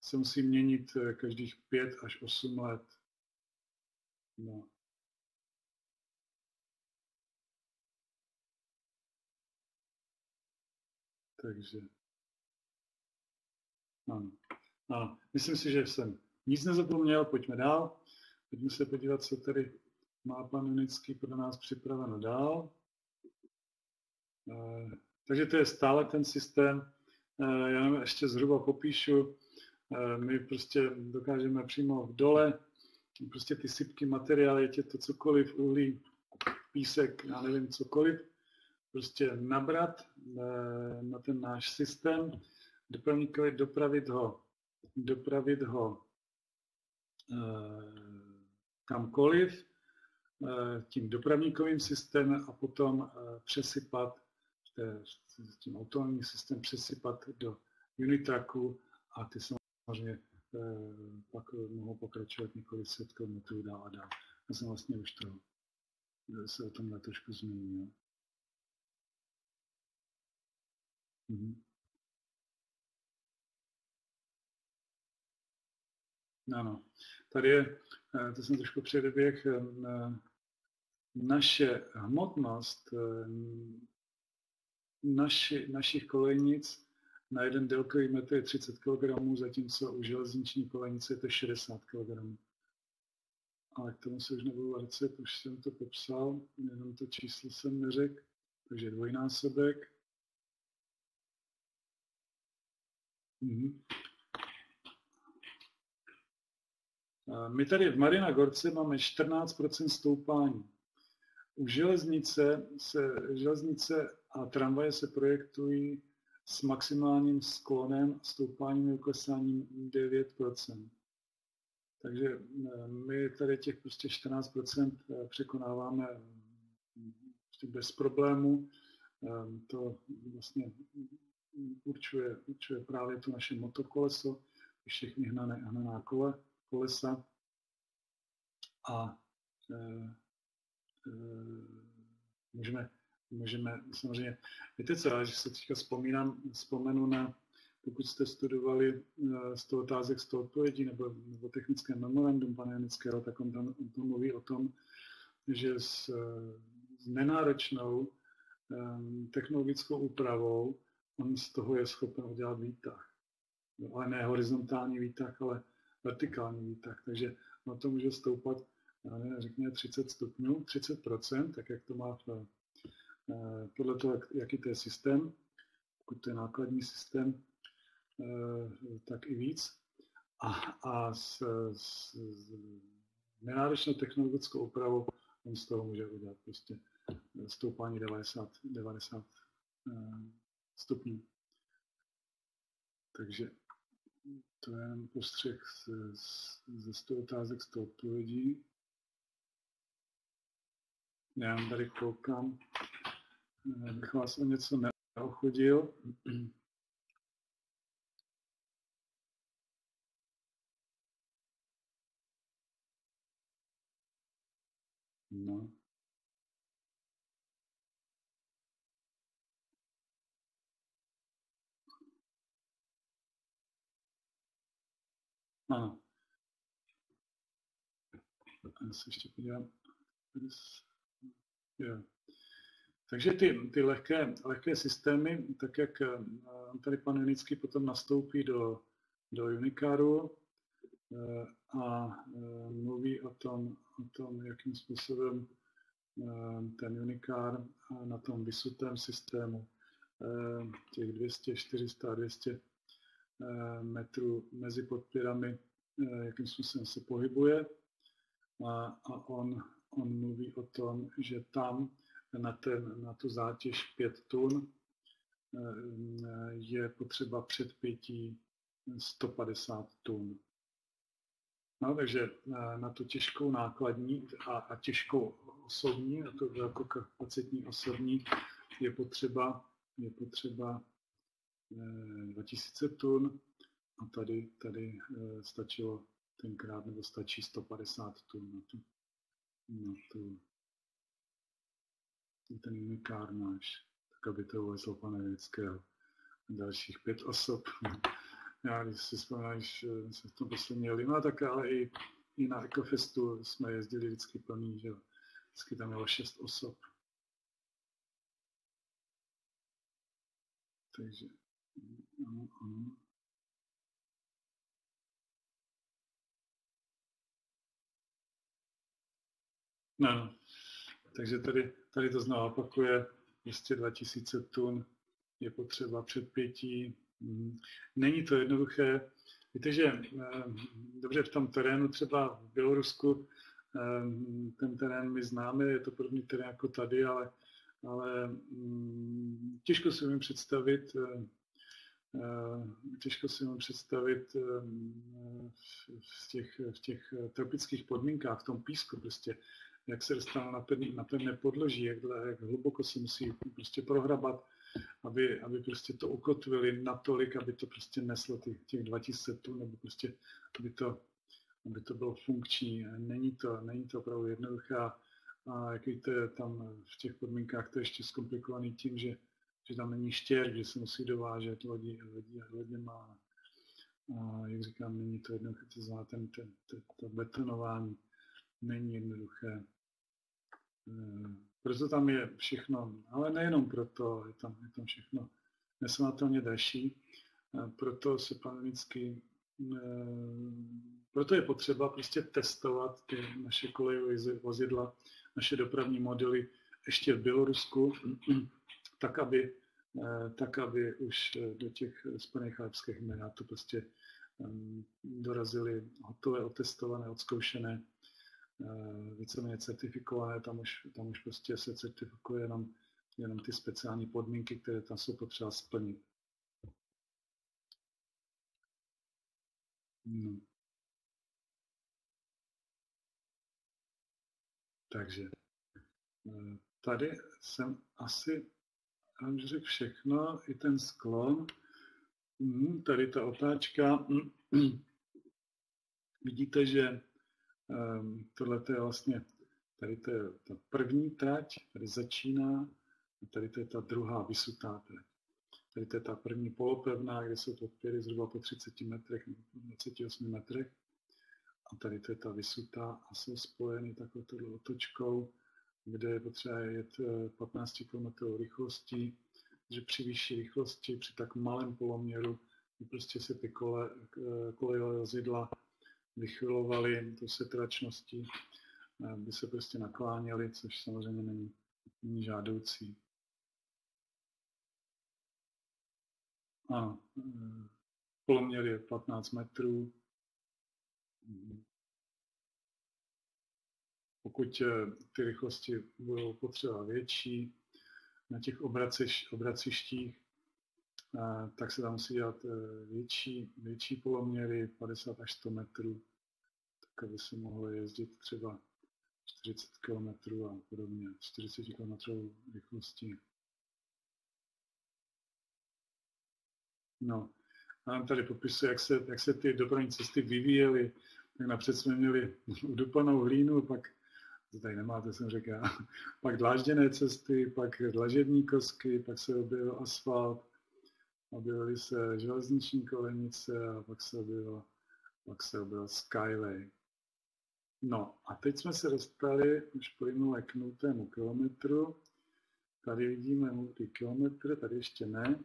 se musí měnit každých 5 až 8 let. No. Takže ano. Myslím si, že jsem nic nezapomněl, pojďme dál. Pojďme se podívat, co tady má pan Junický pro nás připraveno dál. Takže to je stále ten systém. Já nevím, ještě zhruba popíšu. My prostě dokážeme přímo dole, prostě ty sypky materiály, je to cokoliv, uhlí, písek, já nevím, cokoliv, prostě nabrat na ten náš systém, dopravníkovi dopravit ho kamkoliv tím dopravníkovým systémem a potom přesypat, tím autonomním systémem přesypat do Unitraku a ty samozřejmě pak mohou pokračovat několik set kilometrů dál a dál. Já jsem vlastně už se o tomhle trošku zmínil. Ano, tady je, to jsem trošku předběh, naše hmotnost našich kolejnic na jeden délkový metr je 30 kg, zatímco u železniční kolejnice je to 60 kg. Ale k tomu se už nebudu vracet, už jsem to popsal, jenom to číslo jsem neřekl, takže dvojnásobek. My tady v Marina Gorce máme 14% stoupání. U železnice a tramvaje se projektují s maximálním sklonem, stoupáním a uklesáním 9%. Takže my tady těch prostě 14% překonáváme bez problému. To vlastně určuje právě to naše motokoleso, všechny hnaná kolesa. A můžeme můžeme samozřejmě, víte co, já, že se teďka vzpomenu na, pokud jste studovali 100 otázek, 100 odpovědí, nebo technické memorandum pana Janického, tak on tam mluví o tom, že s nenáročnou technologickou úpravou on z toho je schopen udělat výtah. No, ale ne horizontální výtah, ale vertikální výtah. Takže na to může stoupat, řekněme, 30 stupňů, 30%, tak jak to má podle toho, jaký to je systém, pokud to je nákladní systém, tak i víc. A s nenáročnou technologickou úpravou on z toho může udělat prostě stoupání 90 stupňů. Takže to je jen postřeh ze 100 otázek, 100 odpovědí. Já vám tady koukám, abych vás o něco neochodil. No. Ano. Já se ještě podívám. Jo. Takže ty lehké systémy, tak jak tady pan Junický potom nastoupí do Unicaru a mluví o tom, jakým způsobem ten Unicar na tom vysutém systému těch 200, 400, 200 metrů mezi podpěrami, jakým způsobem se pohybuje. A on mluví o tom, že tam na tu zátěž 5 tun je potřeba předpětí 150 tun. No, takže na tu těžkou nákladní a těžkou osobní, na tu velkokapacitní osobní je potřeba 2000 tun a tady stačilo tenkrát, nebo stačí 150 tun na ten Unicár náš, tak aby to uvezlo pana Janického a dalších 5 osob. Já, když si vzpomínám, že se v tom poslední jeli, no tak ale i na EcoFestu jsme jezdili vždycky plný, že vždycky tam bylo 6 osob. Takže ano. No, takže tady to znovu opakuje, 2000 tun je potřeba předpětí. Není to jednoduché. Víte, že dobře v tom terénu, třeba v Bělorusku, ten terén my známe, je to podobný terén jako tady, ale těžko si umím představit, v těch tropických podmínkách, v tom písku prostě, jak se dostane na pevné podloží, jak hluboko se musí prostě prohrabat, aby prostě to ukotvili natolik, aby to prostě neslo těch 2000 tun, nebo prostě aby to bylo funkční. Není to opravdu jednoduché. A jak víte, tam v těch podmínkách to je ještě zkomplikovaný tím, že tam není štěrk, že se musí dovážet loděma. A jak říkám, není to jednoduché, to znamená, to betonování není jednoduché. Proto tam je všechno, ale nejenom proto, je tam všechno nesrovnatelně dražší. Proto se pan Junický, proto je potřeba prostě testovat ty naše kolejové vozidla, naše dopravní modely ještě v Bělorusku, tak aby už do těch Spojených arabských emirátů prostě dorazily hotové, otestované, odzkoušené, víceméně certifikované, tam už prostě se certifikuje jenom ty speciální podmínky, které tam jsou potřeba splnit. No. Takže tady jsem asi řekl všechno, i ten sklon, tady ta otáčka, vidíte, že tohle je vlastně, tady to je ta první trať, tady začíná Tady to je ta druhá vysutá. Tady to je ta první polopevná, kde jsou podpěry zhruba po 30 metrech, 28 metrech. A tady to je ta vysutá a jsou spojeny takovou otočkou, kde je potřeba jet 15 km rychlostí, že při vyšší rychlosti, při tak malém poloměru, prostě se ty kolejové vozidla vychylovaly tou setračností, by se prostě nakláněly, což samozřejmě není žádoucí. Ano, poloměr je 15 metrů. Pokud ty rychlosti budou potřeba větší, na těch obracištích, tak se tam musí dělat větší poloměry, 50 až 100 metrů, tak aby se mohlo jezdit třeba 40 km a podobně, 40 km rychlosti. No, já vám tady popisuji, jak se ty dopravní cesty vyvíjely, tak napřed jsme měli udupanou hlínu, pak to tady nemáte, jsem řekl, pak dlážděné cesty, pak dlažební kosky, pak se objevil asfalt, objevily se železniční kolejnice a pak se objevil SkyWay. No a teď jsme se dostali už plynule k 0. kilometru. Tady vidíme 0. kilometr, tady ještě ne.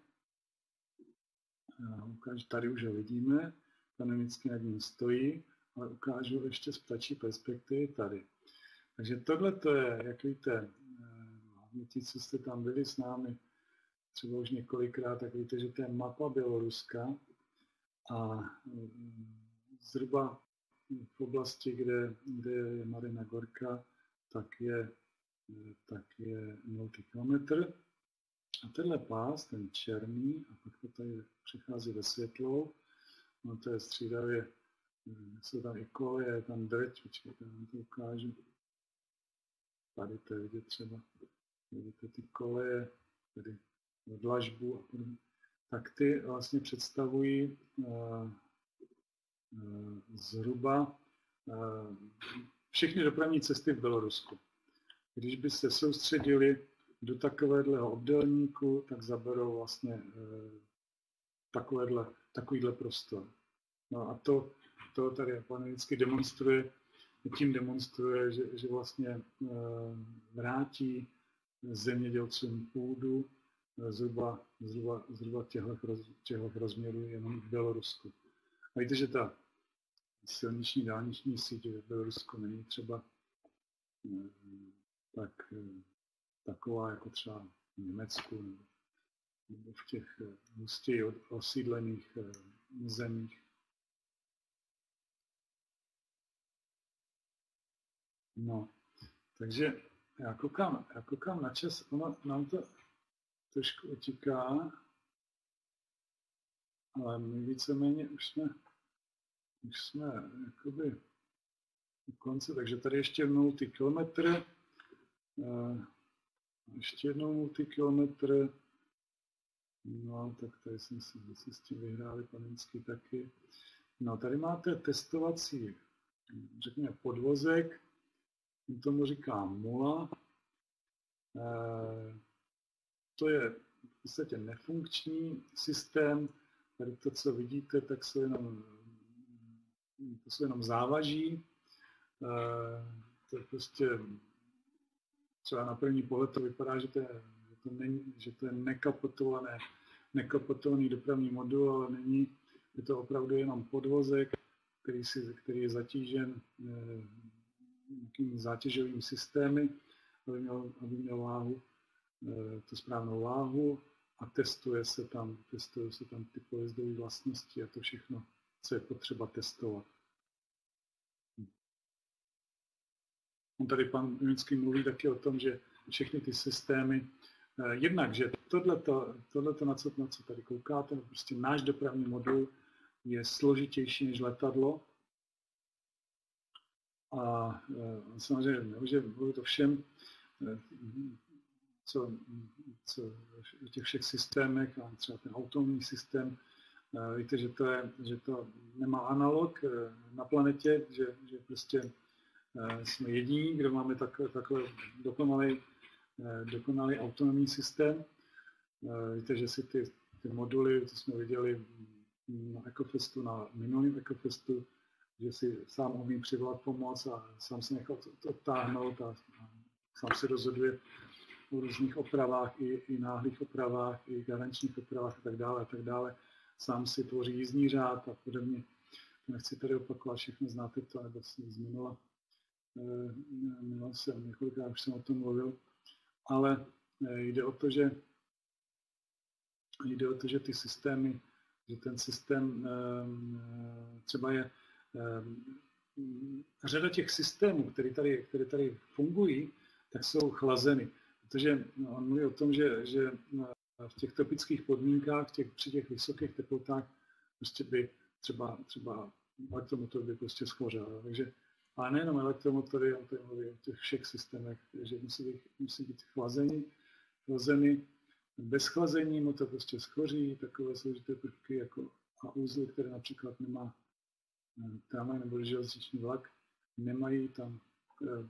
Ukážu, tady už ho vidíme, panemicky nad ním stojí, ale ukážu ještě z ptačí perspektivy tady. Takže tohle to je, jak víte, hlavně ti, co jste tam byli s námi, třeba už několikrát, tak víte, že to je mapa Běloruska a zhruba v oblasti, kde je Marina Gorka, tak je 0 kilometr. A tenhle pás, ten černý, a pak to tady přechází ve světlou, no to je střídavě, jsou tam i koleje, je tam drť, počkejte, já vám to ukážu. Tady to je vidět třeba, vidíte ty koleje, tedy dlažbu a podobně. Tak ty vlastně představují zhruba všechny dopravní cesty v Bělorusku. Když by se soustředili do takovéhleho obdélníku, tak zaberou vlastně takovýhle prostor. No a to tady panelicky demonstruje, že vlastně vrátí zemědělcům půdu zhruba těchto rozměrů jenom v Bělorusku. A víte, že ta silniční dálniční síť v Bělorusku není třeba taková jako třeba v Německu nebo v těch hustěji osídlených zemích. No, takže já koukám na čas, ono nám to trošku utíká, ale my víceméně už jsme jakoby u konce, takže tady ještě jednou 0 kilometr, ještě jednou 0 kilometr, no tak tady jsem si s tím vyhráli panenský taky. No tady máte testovací, řekněme, podvozek, tomu říkám mula. To je v podstatě nefunkční systém. Tady to, co vidíte, tak to jsou jenom závaží. To je prostě třeba na první pohled to vypadá, že to je nekapotovaný dopravní modul, ale není, je to opravdu jenom podvozek, který je zatížen nějakými zátěžovými systémy, aby měl váhu, tu správnou váhu, a testují se tam ty pojezdové vlastnosti a to všechno, co je potřeba testovat. On tady pan Junický mluví taky o tom, že všechny ty systémy, jednakže tohleto, na co tady koukáte, prostě náš dopravní modul je složitější než letadlo. A samozřejmě nemůže mluvit o všem, co v těch všech systémech, a třeba ten autonomní systém, víte, že to nemá analog na planetě, že prostě jsme jediní, kdo máme takhle dokonalý dokonalý autonomní systém. Víte, že si ty moduly, to jsme viděli na EcoFestu, na minulém EcoFestu, že si sám umí přivolat pomoc a sám se nechá odtáhnout a sám se rozhoduje o různých opravách, i náhlých opravách, i garančních opravách a tak dále. Sám si tvoří jízdní řád a podobně. Nechci tady opakovat, všechno znáte to, nebo jsem zmínila. Několikrát už jsem o tom mluvil, ale jde o to, že ty systémy, že ten systém třeba je řada těch systémů, které tady fungují, tak jsou chlazeny. Protože on mluví o tom, že v těch tropických podmínkách, při těch vysokých teplotách prostě by třeba elektromotor by prostě schořel. Takže, a nejenom elektromotory, on tady mluví o těch všech systémech, že musí být chlazeny. Bez chlazení motor prostě schoří, takové složité prvky jako a uzly, které například nemá tramvaj nebo železniční vlak, nemají tam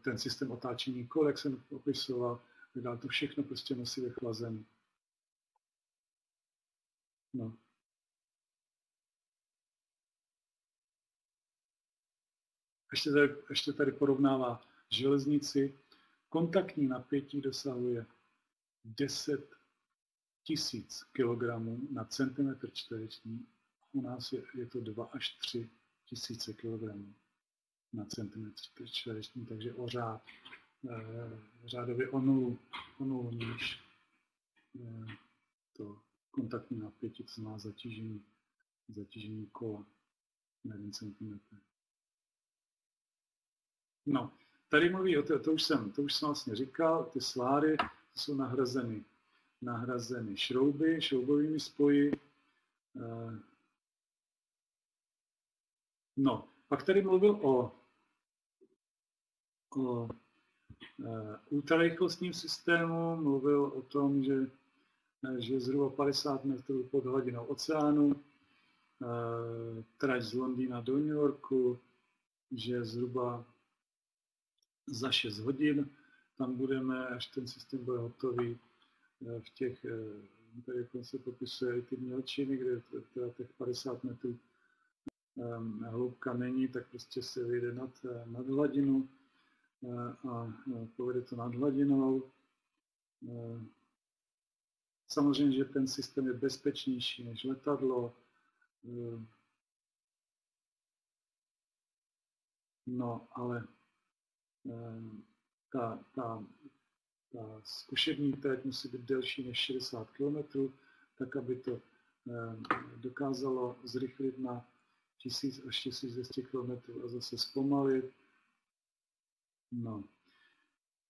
ten systém otáčení kol, jak jsem popisoval, tak to všechno prostě musí být chlazený. No. Ještě tady porovnává železnici. Kontaktní napětí dosahuje 10 tisíc kilogramů na centimetr čtvereční. U nás je to 2 až 3 tisíce kilogramů na centimetr čtvereční, takže o řád, řádově o nulu níž to kontaktní napětí, co má zatížení kola na 1 centimetr. No, tady mluví o té, to už jsem vlastně říkal, ty sláry jsou nahrazeny šrouby, šroubovými spoji. No, pak tady mluvil o ultrarychlostním systému, mluvil o tom, že zhruba 50 metrů pod hladinou oceánu, trať z Londýna do New Yorku, že zhruba za 6 hodin tam budeme, až ten systém bude hotový. V těch, tady se popisuje i ty mělčiny, kde teda těch 50 metrů hloubka není, tak prostě se vyjde nad hladinu a povede to nad hladinou. Samozřejmě, že ten systém je bezpečnější než letadlo. No, ale ta zkušební trať musí být delší než 60 km, tak aby to dokázalo zrychlit na 1000 až 1200 km a zase zpomalit. No.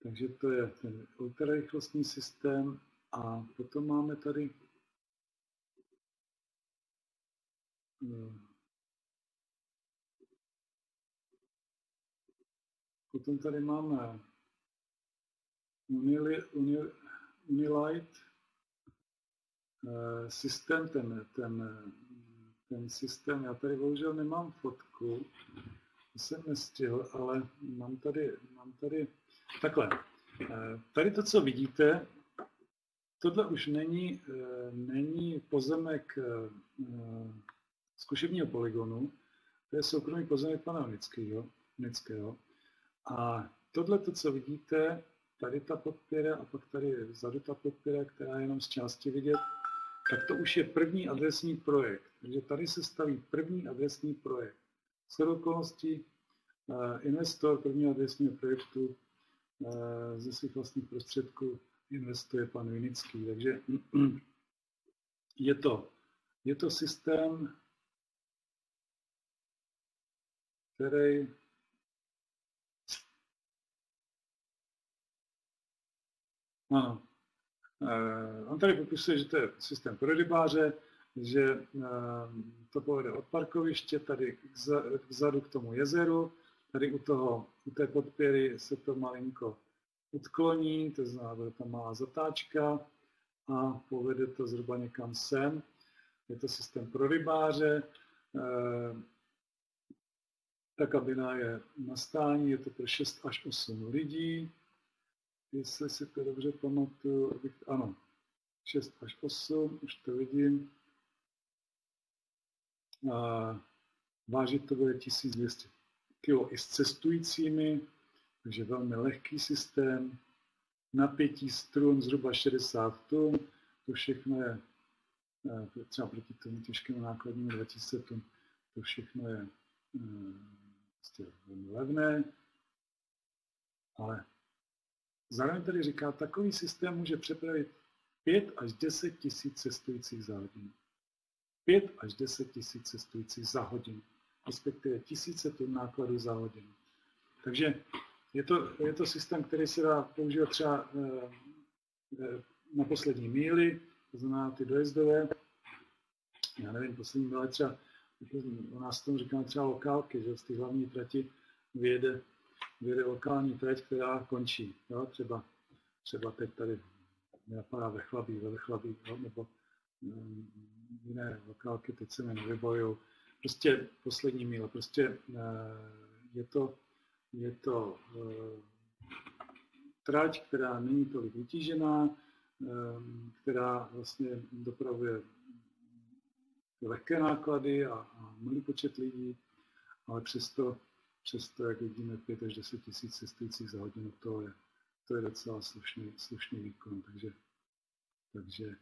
Takže to je ten ultrarychlostní systém. A potom máme tady Unilight systém, ten systém, já tady bohužel nemám fotku, jsem nestihl, ale mám tady takhle. Tady to, co vidíte, tohle už není pozemek zkušebního polygonu, to je soukromý pozemek pana Junického. A tohle, to, co vidíte, tady ta podpěra a pak tady vzadu ta podpěra, která je jenom z části vidět, tak to už je první adresní projekt. Takže tady se staví první adresní projekt. Shodou okolností investor prvního adresního projektu ze svých vlastních prostředků investuje pan Junický. Takže je to systém, který ano. On tady popisuje, že to je systém pro rybáře, že to povede od parkoviště tady vzadu k tomu jezeru, tady u té podpěry se to malinko odkloní, to znamená, bude tam malá zatáčka a povede to zhruba někam sem. Je to systém pro rybáře, ta kabina je na stání, je to pro 6 až 8 lidí. jestli si to dobře pamatuju, ano, 6 až 8, už to vidím. Vážit to bude 1200 kg i s cestujícími, takže velmi lehký systém. Napětí strun zhruba 60 tun, to všechno je, třeba proti tomu těžkému nákladnímu 2000 tun, to všechno je velmi levné, ale zároveň tady říká, takový systém může přepravit 5 až 10 tisíc cestujících za hodinu. 5 až 10 tisíc cestujících za hodinu, respektive tisíce tun nákladů za hodinu. Takže je to systém, který se dá používat třeba na poslední míli, to znamená ty dojezdové. Já nevím, poslední míle třeba, u nás tomu říkáme třeba lokálky, že z té hlavní trati vyjede lokální trať, která končí. Jo? Třeba teď tady napadá ve Chlabí, jo? Nebo jiné lokálky, teď se mi nevybojujou. Prostě poslední míle, prostě je to trať, která není tolik vytížená, která vlastně dopravuje lehké náklady a malý počet lidí, ale přesto jak vidíme, 5 až 10 tisíc cestujících za hodinu, to je docela slušný výkon. Takže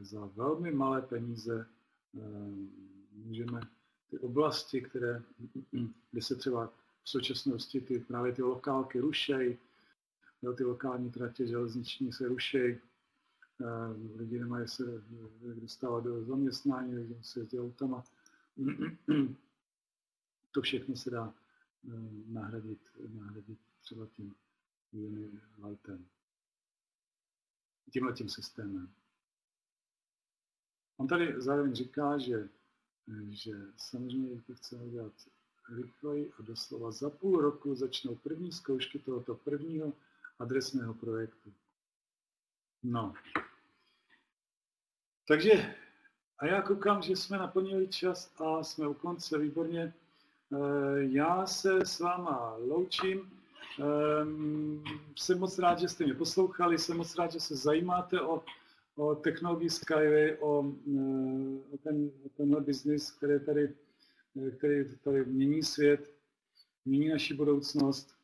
za velmi malé peníze můžeme ty oblasti, kde se třeba v současnosti právě ty lokálky rušejí, ty lokální tratě železniční se rušejí, lidi nemají se dostávat do zaměstnání, lidi musí jezdit autama. To všechno se dá nahradit třeba tím Unilightem, tímhletím systémem. On tady zároveň říká, že samozřejmě to chceme dělat rychleji a doslova za půl roku začnou první zkoušky tohoto prvního adresného projektu. No. Takže a já koukám, že jsme naplnili čas a jsme u konce, výborně. Já se s váma loučím. Jsem moc rád, že jste mě poslouchali, jsem moc rád, že se zajímáte o technologii SkyWay, o tenhle biznis, který tady mění svět, mění naši budoucnost.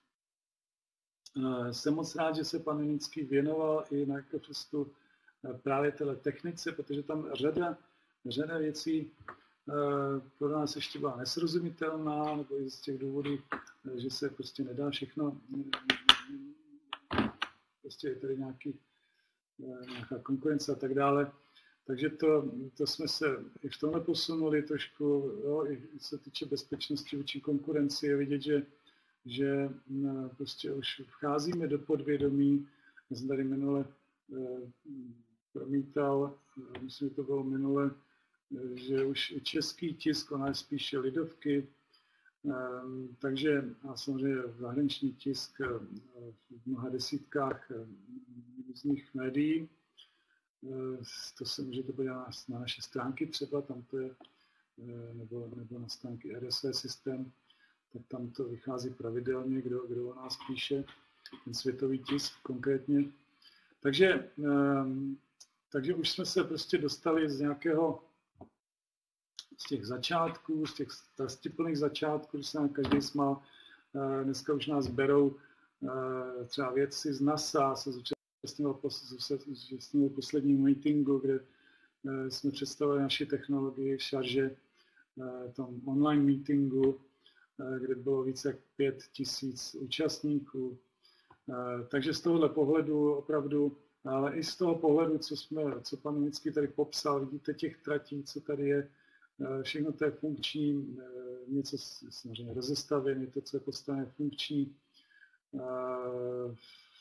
Jsem moc rád, že se pan Junický věnoval i na EcoFestu právě téhle technice, protože tam řada věcí pro nás ještě byla nesrozumitelná, nebo i z těch důvodů, že se prostě nedá všechno, prostě je tady nějaká konkurence a tak dále. Takže to jsme se i v tomhle posunuli trošku, jo, i se týče bezpečnosti vůči konkurenci, je vidět, že prostě už vcházíme do podvědomí. Já jsem tady minule promítal, myslím, že to bylo minule, že už český tisk, ona je spíše lidovky, takže a samozřejmě zahraniční tisk v mnoha desítkách různých médií. To se můžete podívat na naše stránky třeba, tam to je, nebo na stránky RSV systém, tak tam to vychází pravidelně, kdo o nás píše, ten světový tisk konkrétně. Takže už jsme se prostě dostali z těch strastiplných začátků, když se nám každý smál. Dneska už nás berou třeba vědci z NASA, se zúčastnil posledního meetingu, kde jsme představili naši technologii v Sharjah, tom online meetingu, kde bylo více jak 5 000 účastníků. Takže z tohohle pohledu opravdu, ale i z toho pohledu, co pan Junický tady popsal, vidíte těch tratí, co tady je, všechno to je funkční, něco samozřejmě rozestavěné, to, co je postavené funkční,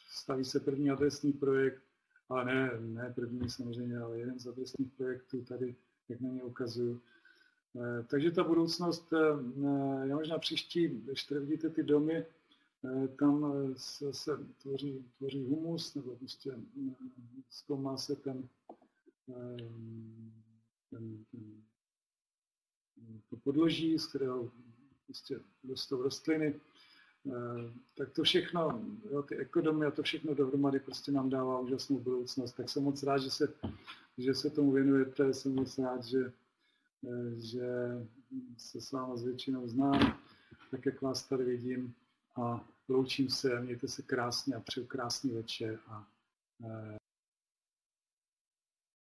staví se první adresný projekt, ale ne první samozřejmě, ale jeden z adresných projektů tady, jak na ně ukazuju. Takže ta budoucnost je možná příští, když tady vidíte ty domy, tam se tvoří humus, nebo prostě zkoumá se to podloží, z kterého prostě rostou rostliny. Tak to všechno, jo, ty ekodomy a to všechno dohromady prostě nám dává úžasnou budoucnost. Tak jsem moc rád, že se tomu věnujete, jsem moc rád, že se s váma s většinou znám, tak jak vás tady vidím a loučím se, mějte se krásně a přeju krásný večer a